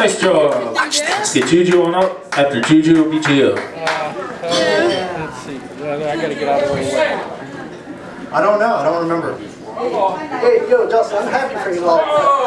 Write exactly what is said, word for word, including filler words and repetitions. Nice job. Let's get Juju on up. After Juju will be Gio. Let's see. I gotta get out of the way. I don't know. I don't remember. Hey, yo, Justin, I'm happy for you all.